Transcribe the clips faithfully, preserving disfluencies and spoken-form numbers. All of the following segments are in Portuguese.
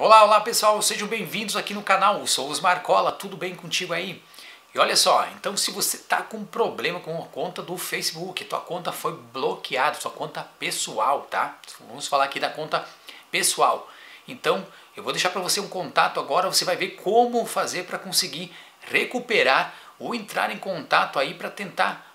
Olá, olá pessoal, sejam bem-vindos aqui no canal, sou Osmar Colla, tudo bem contigo aí? E olha só, então se você tá com problema com a conta do Facebook, tua conta foi bloqueada, sua conta pessoal, tá? Vamos falar aqui da conta pessoal. Então eu vou deixar para você um contato agora, você vai ver como fazer para conseguir recuperar ou entrar em contato aí para tentar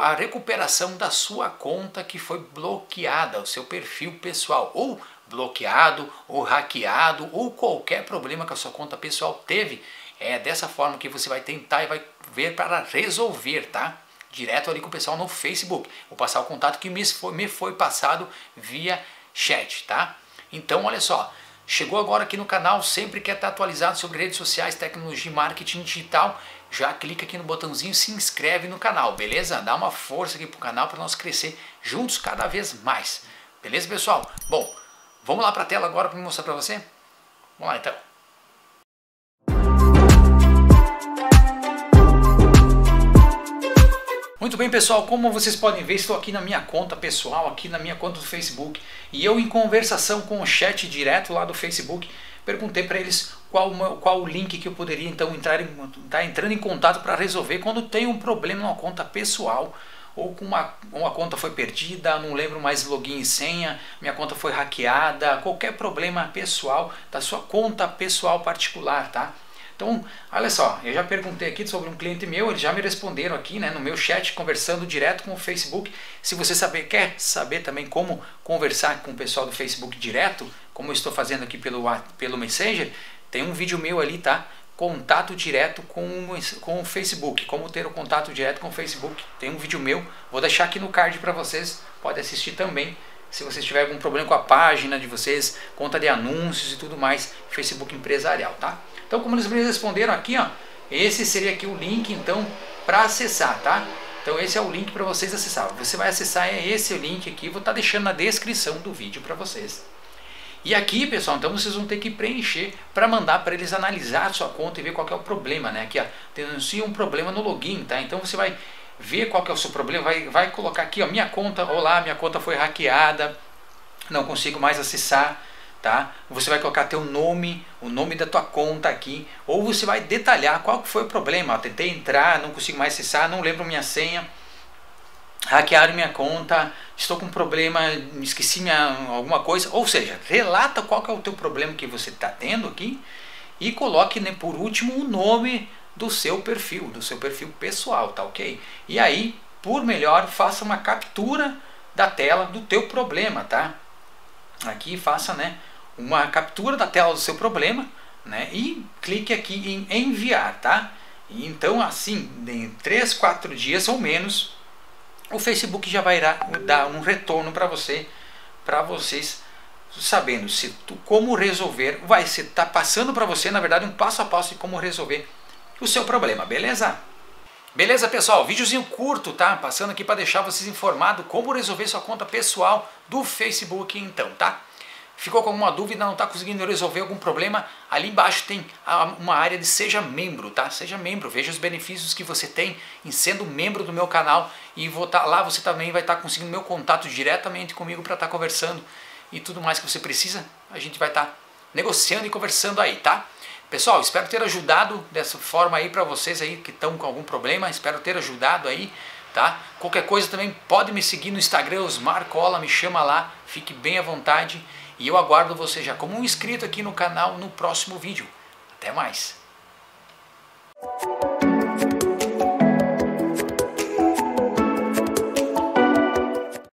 a recuperação da sua conta que foi bloqueada, o seu perfil pessoal, ou bloqueado, ou hackeado, ou qualquer problema que a sua conta pessoal teve. É dessa forma que você vai tentar e vai ver para resolver, tá? Direto ali com o pessoal no Facebook. Vou passar o contato que me foi, me foi passado via chat, tá? Então, olha só. Chegou agora aqui no canal, sempre quer estar atualizado sobre redes sociais, tecnologia e marketing digital, já clica aqui no botãozinho e se inscreve no canal, beleza? Dá uma força aqui pro canal para nós crescer juntos cada vez mais. Beleza, pessoal? Bom, vamos lá para a tela agora para mostrar para você? Vamos lá, então. Muito bem, pessoal, como vocês podem ver, estou aqui na minha conta pessoal, aqui na minha conta do Facebook, e eu em conversação com o chat direto lá do Facebook, perguntei para eles qual, qual o link que eu poderia então entrar em, tá entrando em contato para resolver quando tem um problema numa conta pessoal, ou com uma, uma conta foi perdida, não lembro mais login e senha, minha conta foi hackeada, qualquer problema pessoal da sua conta pessoal particular, tá? Então, olha só, eu já perguntei aqui sobre um cliente meu, eles já me responderam aqui, né, no meu chat, conversando direto com o Facebook. Se você saber, quer saber também como conversar com o pessoal do Facebook direto, como eu estou fazendo aqui pelo, pelo Messenger, tem um vídeo meu ali, tá? Contato direto com, com o Facebook, como ter o contato direto com o Facebook. Tem um vídeo meu, vou deixar aqui no card para vocês, pode assistir também. Se vocês tiverem algum problema com a página de vocês, conta de anúncios e tudo mais, Facebook empresarial, tá? Então, como eles me responderam aqui, ó, esse seria aqui o link, então, para acessar, tá? Então, esse é o link para vocês acessar. Você vai acessar é esse link aqui, vou estar deixando na descrição do vídeo para vocês. E aqui, pessoal, então vocês vão ter que preencher para mandar para eles analisar a sua conta e ver qual que é o problema, né? Aqui, ó, denuncia um problema no login, tá? Então, você vai ver qual que é o seu problema, vai, vai colocar aqui, ó, minha conta, olá, minha conta foi hackeada, não consigo mais acessar, tá? Você vai colocar teu nome, o nome da tua conta aqui, ou você vai detalhar qual que foi o problema, ó, tentei entrar, não consigo mais acessar, não lembro minha senha, hackearam minha conta, estou com um problema, esqueci minha, alguma coisa, ou seja, relata qual que é o teu problema que você está tendo aqui, e coloque, né, por último o nome do seu perfil, do seu perfil pessoal, tá ok? E aí, por melhor, faça uma captura da tela do teu problema, tá? Aqui faça, né, uma captura da tela do seu problema, né? E clique aqui em enviar, tá? E então assim, em três, quatro dias ou menos, o Facebook já vai dar um retorno para você, para vocês sabendo se tu, como resolver, vai se tá passando para você, na verdade, um passo a passo de como resolver o seu problema, beleza? Beleza, pessoal? Videozinho curto, tá? Passando aqui para deixar vocês informados como resolver sua conta pessoal do Facebook, então, tá? Ficou com alguma dúvida, não está conseguindo resolver algum problema? Ali embaixo tem uma área de seja membro, tá? Seja membro, veja os benefícios que você tem em sendo membro do meu canal e vou tá, lá você também vai estar tá conseguindo meu contato diretamente comigo para estar tá conversando e tudo mais que você precisa, a gente vai estar tá negociando e conversando aí, tá? Pessoal, espero ter ajudado dessa forma aí para vocês aí que estão com algum problema, espero ter ajudado aí, tá? Qualquer coisa também pode me seguir no Instagram, Osmar Colla, me chama lá, fique bem à vontade e eu aguardo você já como um inscrito aqui no canal no próximo vídeo. Até mais!